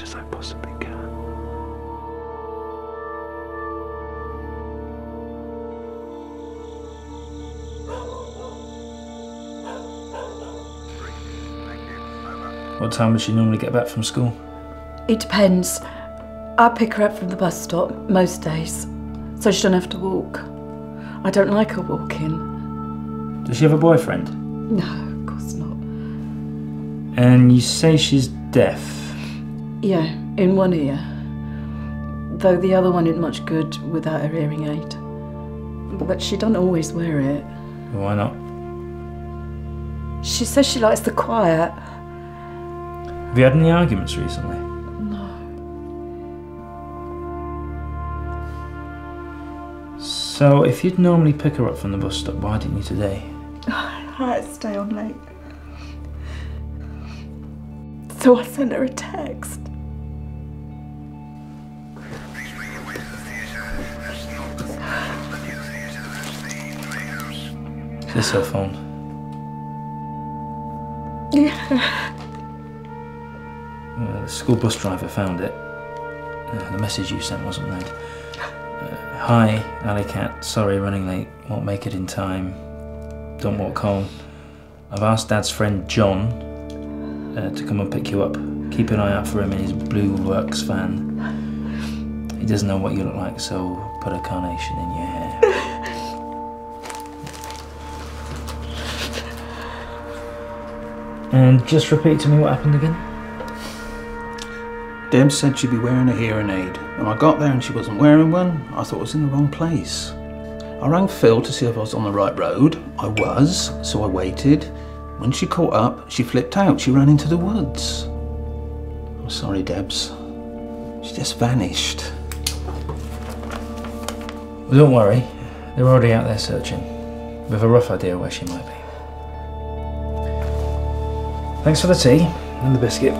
much as I possibly can. What time would she normally get back from school? It depends. I pick her up from the bus stop most days, so she doesn't have to walk. I don't like her walking. Does she have a boyfriend? No, of course not. And you say she's deaf? Yeah, in one ear. Though the other one isn't much good without her hearing aid. But she doesn't always wear it. Why not? She says she likes the quiet. Have you had any arguments recently? No. So, if you'd normally pick her up from the bus stop, why didn't you today? Oh, I had to stay on late. So I sent her a text. Is this her phone? Yeah. The school bus driver found it. The message you sent wasn't there. Hi, Alley Cat. Sorry, running late. Won't make it in time. Don't walk home. I've asked Dad's friend John to come and pick you up. Keep an eye out for him in his Blue Works van. He doesn't know what you look like, so put a carnation in your hair. And just repeat to me what happened again. Deb said she'd be wearing a hearing aid. When I got there and she wasn't wearing one, I thought I was in the wrong place. I rang Phil to see if I was on the right road. I was, so I waited. When she caught up, she flipped out. She ran into the woods. I'm sorry, Debs. She just vanished. Well, don't worry. They're already out there searching. We have a rough idea where she might be. Thanks for the tea and the biscuit.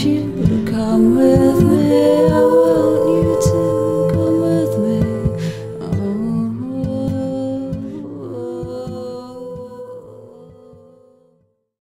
you to come with